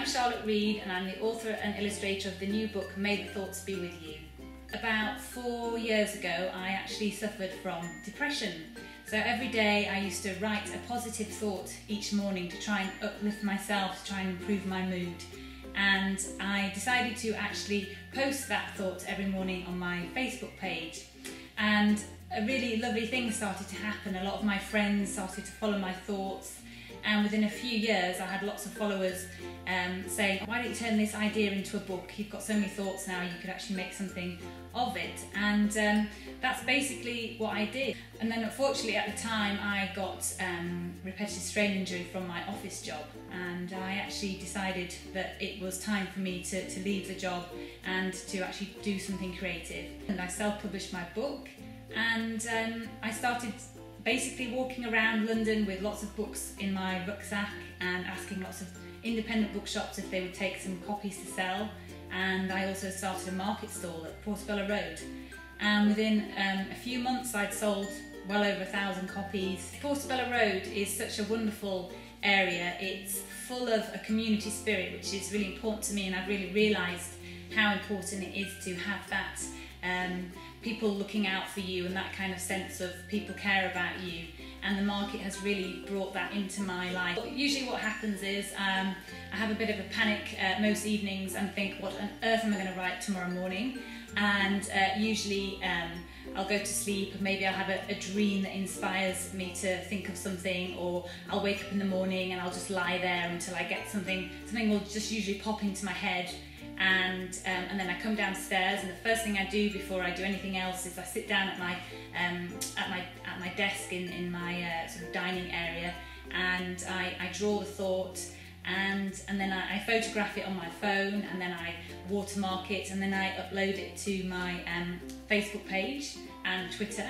I'm Charlotte Reed and I'm the author and illustrator of the new book, May the Thoughts Be With You. About 4 years ago, I actually suffered from depression. So every day I used to write a positive thought each morning to try and uplift myself, to try and improve my mood. And I decided to actually post that thought every morning on my Facebook page. And a really lovely thing started to happen. A lot of my friends started to follow my thoughts. And within a few years, I had lots of followers say, why don't you turn this idea into a book? You've got so many thoughts now, you could actually make something of it. And that's basically what I did. And then unfortunately at the time, I got repetitive strain injury from my office job. And I actually decided that it was time for me to leave the job and to actually do something creative. And I self-published my book and I started basically walking around London with lots of books in my rucksack and asking lots of independent bookshops if they would take some copies to sell. And I also started a market stall at Portobello Road. And within a few months I'd sold well over 1,000 copies. Portobello Road is such a wonderful area. It's full of a community spirit, which is really important to me, and I've really realised how important it is to have that people looking out for you and that kind of sense of people care about you, and the market has really brought that into my life. Usually what happens is I have a bit of a panic most evenings and think, what on earth am I going to write tomorrow morning? And usually I'll go to sleep and maybe I'll have a dream that inspires me to think of something, or I'll wake up in the morning and I'll just lie there until I get something will just usually pop into my head. And then I come downstairs, and the first thing I do before I do anything else is I sit down at my desk in my sort of dining area, and I draw the thought, and then I photograph it on my phone, and then I watermark it, and then I upload it to my Facebook page and Twitter,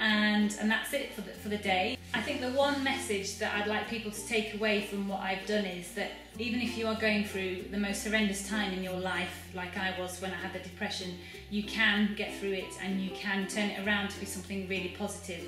and that's it for the day. I think the one message that I'd like people to take away from what I've done is that even if you are going through the most horrendous time in your life, like I was when I had the depression, you can get through it and you can turn it around to be something really positive.